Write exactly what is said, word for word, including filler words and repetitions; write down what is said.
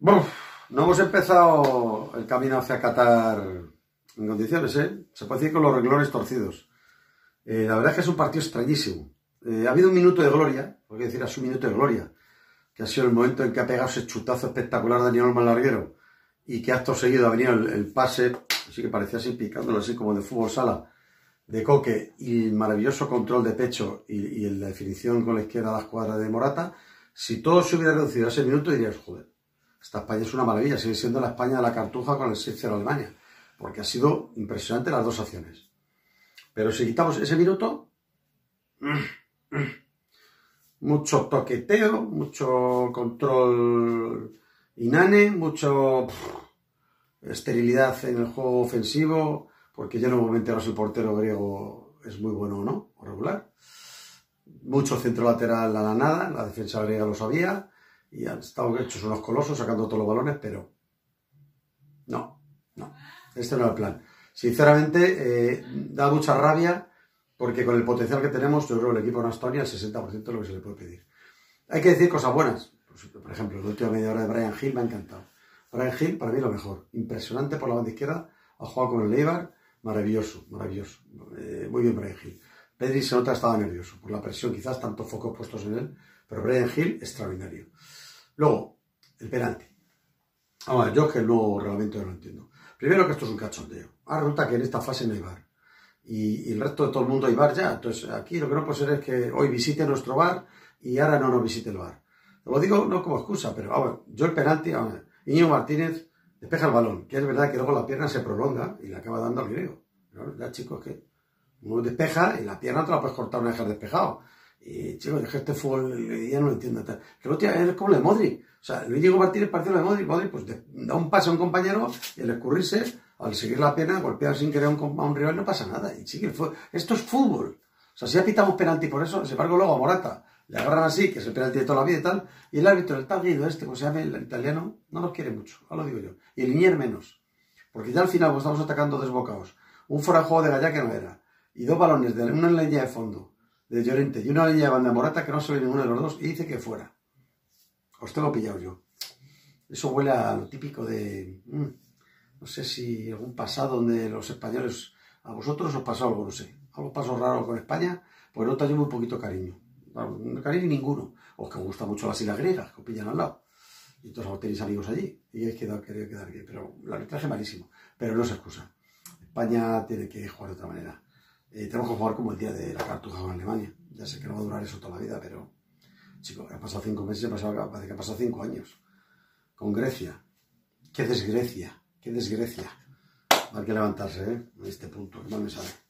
Uf, no hemos empezado el camino hacia Qatar en condiciones, ¿eh? Se puede decir con los renglones torcidos. Eh, la verdad es que es un partido extrañísimo. Eh, ha habido un minuto de gloria, hay que decir, ha sido un minuto de gloria, que ha sido el momento en que ha pegado ese chutazo espectacular de Daniel Malarguero y que acto seguido ha venido el, el pase, así que parecía así picándolo, así como de fútbol sala, de Coque, y el maravilloso control de pecho y, y la definición con la izquierda de la escuadra de Morata. Si todo se hubiera reducido a ese minuto, dirías, joder, esta España es una maravilla, sigue siendo la España de la Cartuja con el seis cero Alemania, porque ha sido impresionante las dos acciones. Pero si quitamos ese minuto, mucho toqueteo, mucho control inane, mucho pff, esterilidad en el juego ofensivo, porque yo no me entero si el portero griego es muy bueno o no, o regular. Mucho centro lateral a la nada, la defensa griega lo sabía, y han estado hechos unos colosos sacando todos los balones, pero no, no, este no era el plan. Sinceramente, eh, da mucha rabia, porque con el potencial que tenemos, yo creo que el equipo de Estonia, el sesenta por ciento es lo que se le puede pedir. Hay que decir cosas buenas. Por ejemplo, la última media hora de Brian Gil me ha encantado. Brian Gil, para mí, lo mejor. Impresionante por la banda izquierda, ha jugado con el Eibar, maravilloso, maravilloso. Eh, muy bien Brian Gil. Pedri se nota que estaba nervioso por la presión, quizás tantos focos puestos en él, pero Brian Gil, extraordinario. Luego, el penalti. Vamos a ver, yo es que el nuevo reglamento no lo entiendo. Primero que esto es un cachondeo. Ahora resulta que en esta fase no hay bar. Y, y el resto de todo el mundo hay bar ya. Entonces aquí lo que no puede ser es que hoy visite nuestro bar y ahora no nos visite el bar. Lo digo no como excusa, pero vamos, yo el penalti, vamos, Iñigo Martínez despeja el balón, que es verdad que luego la pierna se prolonga y la acaba dando al griego. Pero ya, chicos, que uno despeja y la pierna te la puedes cortar una vez que has despejado. Y chicos, es que este fútbol ya no lo entiendo. Que no tiene, es como lo de Modric. O sea, Iñigo Martínez partió lo de Modric. Modric pues da un pase a un compañero y al escurrirse, al seguir la pierna, golpear sin querer a un, a un rival, no pasa nada. Y chicos, esto es fútbol. O sea, si ya pitamos penalti por eso, sin embargo luego a Morata le agarran así, que es el penalti de toda la vida y tal, y el árbitro, el tal Guido este, como se llama el italiano, no nos quiere mucho, ahora lo digo yo. Y el Iñer menos, porque ya al final pues, estamos atacando desbocados. Un fuera de juego de Gallá que no era, y dos balones, de una en la línea de fondo, de Llorente, y una línea de banda Morata que no se ve ninguno de los dos, y dice que fuera. Os tengo pillado yo. Eso huele a lo típico de, mmm, no sé si algún pasado donde los españoles, a vosotros os pasó algo, no sé, algo pasó raro con España, pues no te llevo un poquito cariño. No cariño ninguno, os que os gustan mucho las islas griegas, que os pillan al lado, y entonces os tenéis amigos allí, y habéis quedado, querido quedar bien, pero el arbitraje es malísimo, pero no se excusa, España tiene que jugar de otra manera, eh, tenemos que jugar como el día de la Cartuja con Alemania, ya sé que no va a durar eso toda la vida, pero chicos, han pasado cinco meses, parece que han pasado cinco años, con Grecia, qué desgrecia, qué desgrecia, hay que levantarse, ¿eh? En este punto, qué mal me sale.